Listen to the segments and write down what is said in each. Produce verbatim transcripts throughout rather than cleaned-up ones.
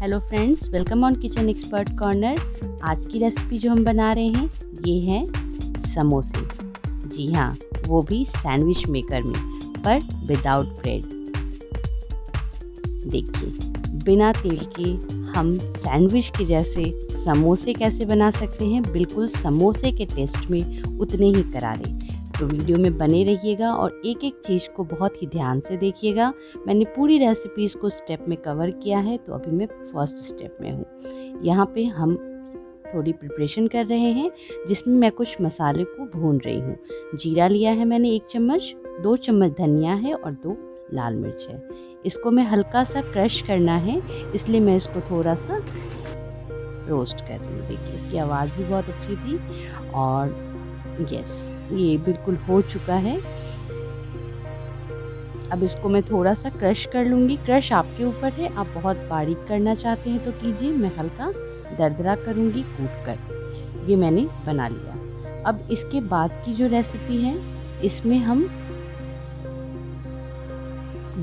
Hello friends, welcome on kitchen expert corner. आज की recipe जो हम बना रहे हैं ये है समोसे। जी हाँ, वो भी सैंडविच मेकर में, पर विदाउट ब्रेड। देखिए, बिना तेल के हम सैंडविच के जैसे समोसे कैसे बना सकते हैं, बिल्कुल समोसे के टेस्ट में उतने ही करारे। तो वीडियो में बने रहिएगा और एक एक चीज़ को बहुत ही ध्यान से देखिएगा। मैंने पूरी रेसिपीज़ को स्टेप में कवर किया है, तो अभी मैं फर्स्ट स्टेप में हूँ। यहाँ पे हम थोड़ी प्रिपरेशन कर रहे हैं, जिसमें मैं कुछ मसाले को भून रही हूँ। जीरा लिया है मैंने एक चम्मच, दो चम्मच धनिया है और दो लाल मिर्च है। इसको मैं हल्का सा क्रश करना है, इसलिए मैं इसको थोड़ा सा रोस्ट कर रही हूँ। देखिए, इसकी आवाज़ भी बहुत अच्छी थी। और यस, ये बिल्कुल हो चुका है। अब इसको मैं थोड़ा सा क्रश कर लूँगी। क्रश आपके ऊपर है, आप बहुत बारीक करना चाहते हैं तो कीजिए। मैं हल्का दरदरा करूँगी कूट कर। ये मैंने बना लिया। अब इसके बाद की जो रेसिपी है, इसमें हम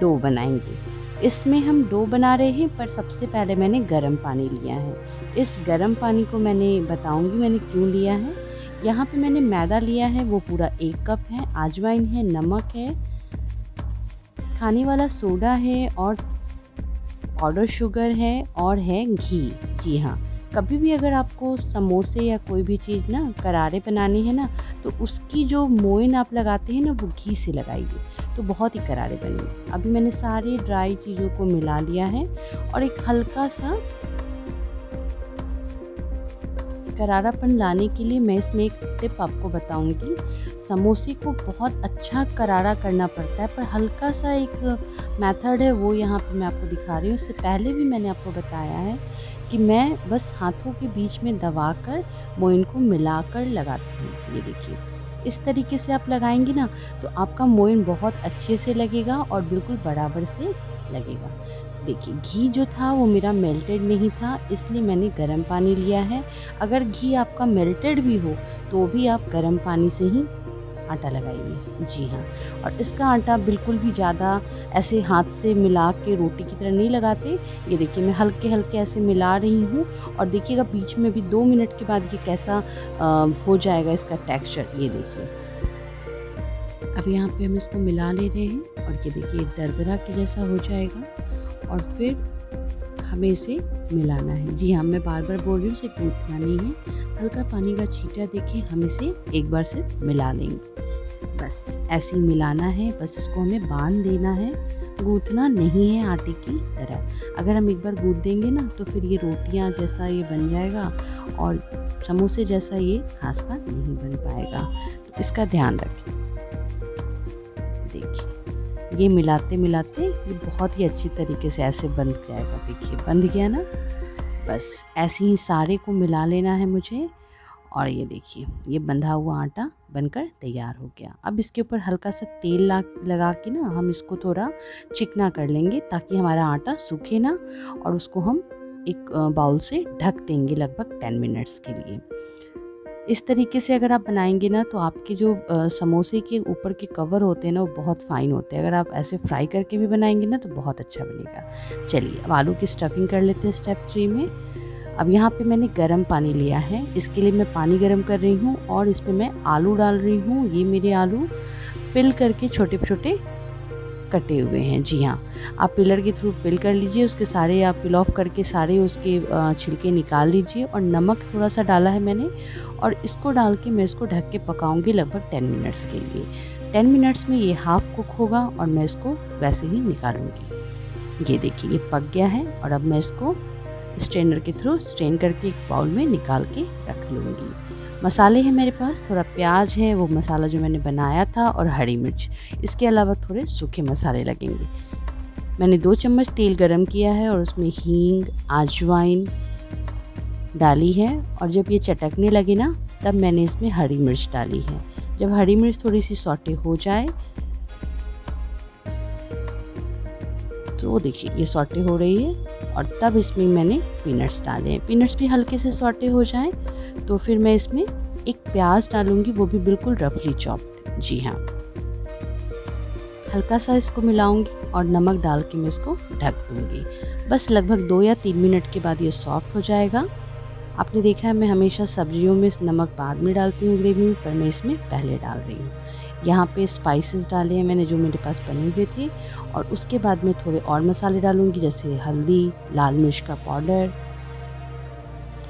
डो बनाएंगे। इसमें हम डो बना रहे हैं, पर सबसे पहले मैंने गर्म पानी लिया है। इस गर्म पानी को मैंने बताऊँगी मैंने क्यों लिया है। यहाँ पे मैंने मैदा लिया है, वो पूरा एक कप है। अजवाइन है, नमक है, खाने वाला सोडा है और पाउडर शुगर है और है घी। जी हाँ, कभी भी अगर आपको समोसे या कोई भी चीज़ ना करारे बनाने हैं ना, तो उसकी जो मोइन आप लगाते हैं ना, वो घी से लगाइए तो बहुत ही करारे बनेंगे। अभी मैंने सारी ड्राई चीज़ों को मिला लिया है और एक हल्का सा करारापन लाने के लिए मैं इसमें एक टिप आपको बताऊंगी। समोसे को बहुत अच्छा करारा करना पड़ता है, पर हल्का सा एक मेथड है, वो यहाँ पे मैं आपको दिखा रही हूँ। उससे पहले भी मैंने आपको बताया है कि मैं बस हाथों के बीच में दबा कर मोइन को मिला कर लगाती हूँ। ये देखिए, इस तरीके से आप लगाएंगे ना, तो आपका मोइन बहुत अच्छे से लगेगा और बिल्कुल बराबर से लगेगा। देखिए, घी जो था वो मेरा मेल्टेड नहीं था, इसलिए मैंने गर्म पानी लिया है। अगर घी आपका मेल्टेड भी हो तो भी आप गर्म पानी से ही आटा लगाइए। जी हाँ, और इसका आटा बिल्कुल भी ज़्यादा ऐसे हाथ से मिला के रोटी की तरह नहीं लगाते। ये देखिए, मैं हल्के हल्के ऐसे मिला रही हूँ और देखिएगा बीच में भी दो मिनट के बाद ये कैसा आ, हो जाएगा इसका टेक्स्चर। ये देखिए, अब यहाँ पे हम इसको मिला ले रहे हैं और ये देखिए दरदरा के जैसा हो जाएगा और फिर हमें इसे मिलाना है। जी हाँ, मैं बार बार बोल रही हूँ, इसे कूटना नहीं है। हल्का पानी का छींटा देके हम इसे एक बार से मिला लेंगे। बस ऐसे ही मिलाना है, बस इसको हमें बांध देना है, गूंथना नहीं है आटे की तरह। अगर हम एक बार गूंथ देंगे ना, तो फिर ये रोटियाँ जैसा ये बन जाएगा और समोसे जैसा ये खास्ता नहीं बन पाएगा। तो इसका ध्यान रखें। देखिए, ये मिलाते मिलाते ये बहुत ही अच्छी तरीके से ऐसे बंध जाएगा। देखिए, बंध गया ना। बस ऐसे ही सारे को मिला लेना है मुझे और ये देखिए, ये बंधा हुआ आटा बनकर तैयार हो गया। अब इसके ऊपर हल्का सा तेल ला लगा के ना हम इसको थोड़ा चिकना कर लेंगे, ताकि हमारा आटा सूखे ना, और उसको हम एक बाउल से ढक देंगे लगभग टेन मिनट्स के लिए। इस तरीके से अगर आप बनाएंगे ना, तो आपके जो समोसे के ऊपर के कवर होते हैं ना, वो बहुत फ़ाइन होते हैं। अगर आप ऐसे फ्राई करके भी बनाएंगे ना, तो बहुत अच्छा बनेगा। चलिए, अब आलू की स्टफिंग कर लेते हैं स्टेप थ्री में। अब यहाँ पे मैंने गर्म पानी लिया है, इसके लिए मैं पानी गर्म कर रही हूँ और इसमें मैं आलू डाल रही हूँ। ये मेरे आलू पिल करके छोटे छोटे कटे हुए हैं। जी हाँ, आप पिलर के थ्रू पिल कर लीजिए। उसके सारे आप पिल ऑफ करके सारे उसके छिलके निकाल लीजिए। और नमक थोड़ा सा डाला है मैंने और इसको डाल के मैं इसको ढक के पकाऊंगी लगभग टेन मिनट्स के लिए। टेन मिनट्स में ये हाफ कुक होगा और मैं इसको वैसे ही निकालूंगी। ये देखिए, ये पक गया है और अब मैं इसको स्ट्रेनर के थ्रू स्ट्रेन करके एक बाउल में निकाल के रख लूँगी। मसाले हैं मेरे पास, थोड़ा प्याज है, वो मसाला जो मैंने बनाया था, और हरी मिर्च। इसके अलावा थोड़े सूखे मसाले लगेंगे। मैंने दो चम्मच तेल गरम किया है और उसमें हींग, अजवाइन डाली है और जब ये चटकने लगे ना, तब मैंने इसमें हरी मिर्च डाली है। जब हरी मिर्च थोड़ी सी सौटे हो जाए, तो देखिए ये सौटे हो रही है और तब इसमें मैंने पीनट्स डाले हैं। पीनट्स भी हल्के से सौटे हो जाए, तो फिर मैं इसमें एक प्याज डालूंगी, वो भी बिल्कुल रफली चॉप्ड। जी हाँ, हल्का सा इसको मिलाऊंगी और नमक डाल के मैं इसको ढक दूंगी। बस लगभग दो या तीन मिनट के बाद ये सॉफ्ट हो जाएगा। आपने देखा है मैं हमेशा सब्जियों में नमक बाद में डालती हूँ ग्रेवी में, पर मैं इसमें पहले डाल रही हूँ। यहाँ पे स्पाइसेस डाले हैं मैंने जो मेरे पास बने हुए थे, और उसके बाद मैं थोड़े और मसाले डालूँगी जैसे हल्दी, लाल मिर्च का पाउडर,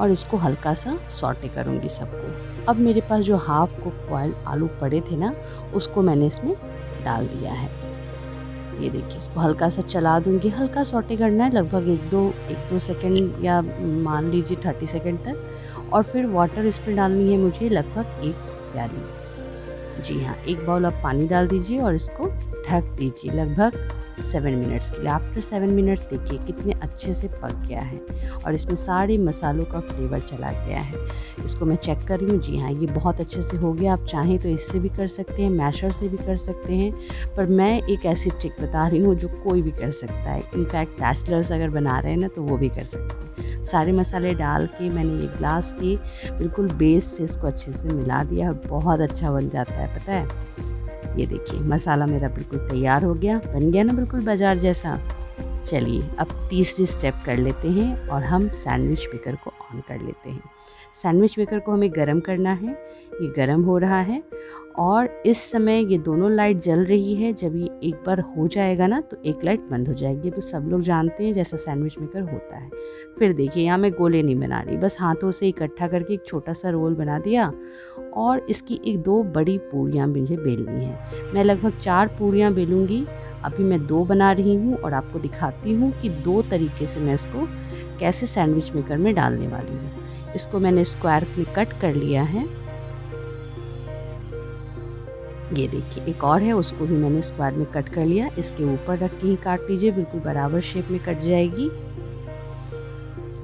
और इसको हल्का सा सॉटे करूँगी सबको। अब मेरे पास जो हाफ कुक बॉयल आलू पड़े थे ना, उसको मैंने इसमें डाल दिया है। ये देखिए, इसको हल्का सा चला दूंगी। हल्का सॉटे करना है लगभग एक दो एक दो सेकंड या मान लीजिए थर्टी सेकंड तक। और फिर वाटर इसमें डालनी है मुझे लगभग एक प्याली। जी हाँ, एक बाउल आप पानी डाल दीजिए और इसको ढक दीजिए लगभग सेवन मिनट्स के लिए। आफ्टर सेवन मिनट्स देखिए कितने अच्छे से पक गया है और इसमें सारे मसालों का फ्लेवर चला गया है। इसको मैं चेक कर रही हूँ। जी हाँ, ये बहुत अच्छे से हो गया। आप चाहें तो इससे भी कर सकते हैं, मैशर से भी कर सकते हैं, पर मैं एक ऐसी ट्रिक बता रही हूँ जो कोई भी कर सकता है। इनफैक्ट बैचलर्स अगर बना रहे हैं ना तो वो भी कर सकते हैं। सारे मसाले डाल के मैंने एक ग्लास के बिल्कुल बेस से इसको अच्छे से मिला दिया और बहुत अच्छा बन जाता है, पता है। ये देखिए मसाला मेरा बिल्कुल तैयार हो गया, बन गया ना बिल्कुल बाजार जैसा। चलिए अब तीसरी स्टेप कर लेते हैं और हम सैंडविच बेकर को ऑन कर लेते हैं। सैंडविच बेकर को हमें गरम करना है। ये गरम हो रहा है और इस समय ये दोनों लाइट जल रही है। जब ये एक बार हो जाएगा ना तो एक लाइट बंद हो जाएगी, तो सब लोग जानते हैं जैसा सैंडविच मेकर होता है। फिर देखिए यहाँ मैं गोले नहीं बना रही, बस हाथों से इकट्ठा करके एक छोटा सा रोल बना दिया और इसकी एक दो बड़ी पूरियाँ मुझे बेलनी है। मैं लगभग चार पूरियाँ बेलूँगी, अभी मैं दो बना रही हूँ और आपको दिखाती हूँ कि दो तरीके से मैं इसको कैसे सैंडविच मेकर में डालने वाली हूँ। इसको मैंने स्क्वायर में कट कर लिया है। ये देखिए एक और है, उसको भी मैंने स्क्वायर में कट कर लिया। इसके ऊपर रख के ही काट लीजिए, बिल्कुल बराबर शेप में कट जाएगी।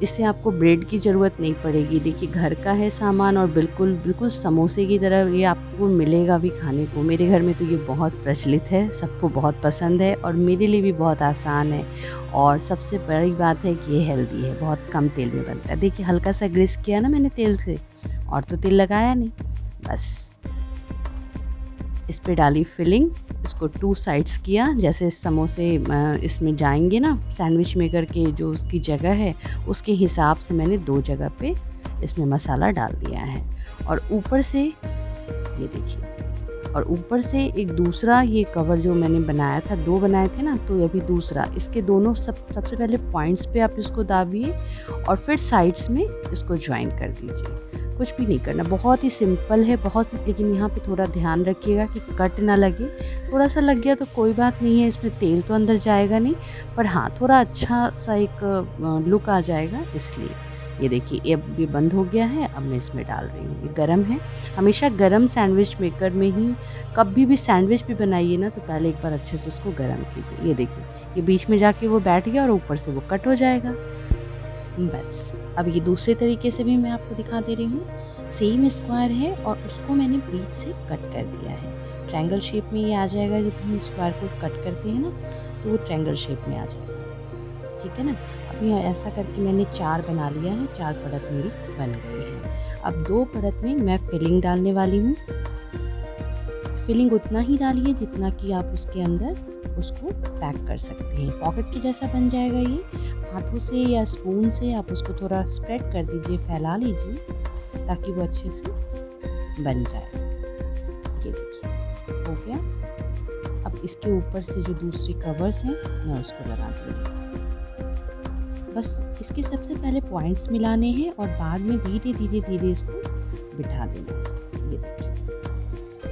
इससे आपको ब्रेड की ज़रूरत नहीं पड़ेगी। देखिए घर का है सामान और बिल्कुल बिल्कुल समोसे की तरह ये आपको मिलेगा भी खाने को। मेरे घर में तो ये बहुत प्रचलित है, सबको बहुत पसंद है और मेरे लिए भी बहुत आसान है। और सबसे बड़ी बात है कि ये हेल्दी है, बहुत कम तेल में बनता है। देखिए हल्का सा ग्रीस किया ना मैंने तेल से, और तो तेल लगाया नहीं। बस इस पे डाली फिलिंग, इसको टू साइड्स किया जैसे समोसे इसमें जाएंगे ना, सैंडविच मेकर के जो उसकी जगह है उसके हिसाब से मैंने दो जगह पे इसमें मसाला डाल दिया है। और ऊपर से ये देखिए, और ऊपर से एक दूसरा ये कवर जो मैंने बनाया था, दो बनाए थे ना, तो ये भी दूसरा। इसके दोनों सब सबसे पहले पॉइंट्स पे आप इसको दाबिए और फिर साइड्स में इसको ज्वाइन कर दीजिए। कुछ भी नहीं करना, बहुत ही सिंपल है, बहुत ही। लेकिन यहाँ पे थोड़ा ध्यान रखिएगा कि कट ना लगे। थोड़ा सा लग गया तो कोई बात नहीं है, इसमें तेल तो अंदर जाएगा नहीं, पर हाँ थोड़ा अच्छा सा एक लुक आ जाएगा इसलिए। ये देखिए अब ये बंद हो गया है, अब मैं इसमें डाल रही हूँ। ये गरम है, हमेशा गरम सैंडविच मेकर में ही कभी भी सैंडविच भी बनाइए ना तो पहले एक बार अच्छे से उसको गरम कीजिए। ये देखिए ये बीच में जाके वो बैठ गया और ऊपर से वो कट हो जाएगा। बस अब ये दूसरे तरीके से भी मैं आपको दिखा दे रही हूँ। सेम स्क्वायर है और उसको मैंने बीच से कट कर दिया है। ट्रायंगल शेप में ये आ जाएगा। जब हम स्क्वायर को कट करते हैं ना तो वो ट्रायंगल शेप में आ जाएगा, ठीक है ना। अभी ऐसा करके मैंने चार बना लिया है, चार परत मेरी बन गई है। अब दो परत में मैं फिलिंग डालने वाली हूँ। फिलिंग उतना ही डालिए जितना कि आप उसके अंदर उसको पैक कर सकते हैं। पॉकेट के जैसा बन जाएगा ये। हाथों से या स्पून से आप उसको थोड़ा स्प्रेड कर दीजिए, फैला लीजिए ताकि वो अच्छे से बन जाए। ये देखिए हो गया। अब इसके ऊपर से जो दूसरी कवर्स हैं मैं उसको लगा दूँगी। बस इसके सबसे पहले पॉइंट्स मिलाने हैं और बाद में धीरे धीरे धीरे इसको बिठा देना है। ये देखिए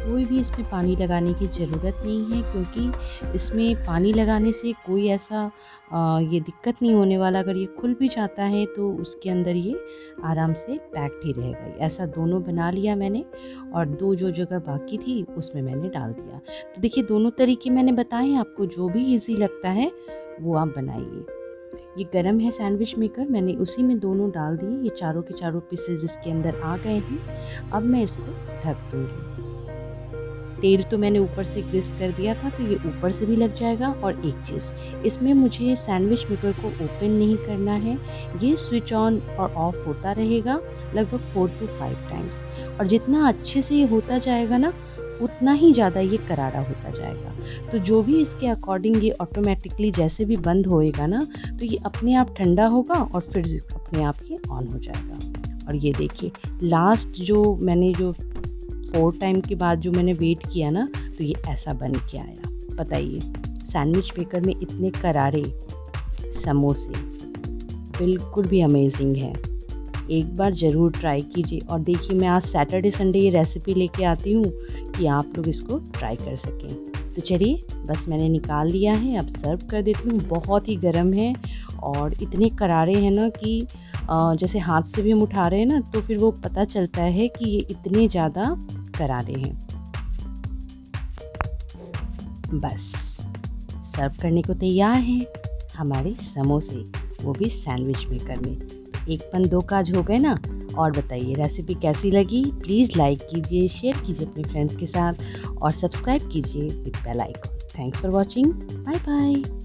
कोई भी इसमें पानी लगाने की ज़रूरत नहीं है, क्योंकि इसमें पानी लगाने से कोई ऐसा आ, ये दिक्कत नहीं होने वाला। अगर ये खुल भी जाता है तो उसके अंदर ये आराम से पैक्ड ही रहेगा। ऐसा दोनों बना लिया मैंने और दो जो जगह बाकी थी उसमें मैंने डाल दिया। तो देखिए दोनों तरीके मैंने बताए आपको, जो भी ईजी लगता है वो आप बनाइए। ये गरम है सैंडविच मेकर, मैंने उसी में दोनों डाल दिए। ये चारों के चारों पीसेस जिसके अंदर आ गए हैं। अब मैं इसको ढक दूँगी। तेल तो मैंने ऊपर से ग्रीस कर दिया था तो ये ऊपर से भी लग जाएगा। और एक चीज़ इसमें मुझे सैंडविच मेकर को ओपन नहीं करना है, ये स्विच ऑन और ऑफ होता रहेगा लगभग फोर टू फाइव टाइम्स। और जितना अच्छे से ये होता जाएगा ना उतना ही ज़्यादा ये करारा होता जाएगा। तो जो भी इसके अकॉर्डिंग ये ऑटोमेटिकली जैसे भी बंद होएगा ना, तो ये अपने आप ठंडा होगा और फिर अपने आप ये ऑन हो जाएगा। और ये देखिए लास्ट जो मैंने जो फोर टाइम के बाद जो मैंने वेट किया ना, तो ये ऐसा बन के आया। बताइए सैंडविच मेकर में इतने करारे समोसे बिल्कुल भी अमेजिंग है। एक बार ज़रूर ट्राई कीजिए। और देखिए मैं आज सैटरडे संडे ये रेसिपी लेके आती हूँ कि आप लोग इसको ट्राई कर सकें। तो चलिए बस मैंने निकाल लिया है, अब सर्व कर देती हूँ। बहुत ही गर्म है और इतने करारे हैं ना कि जैसे हाथ से भी हम उठा रहे हैं ना तो फिर वो पता चलता है कि ये इतने ज़्यादा करारे हैं। बस सर्व करने को तैयार हैं हमारे समोसे, वो भी सैंडविच मेकर में। एक पन दो काज हो गए ना। और बताइए रेसिपी कैसी लगी, प्लीज़ लाइक कीजिए, शेयर कीजिए अपने फ्रेंड्स के साथ और सब्सक्राइब कीजिए with bell icon. Thanks for watching, bye bye.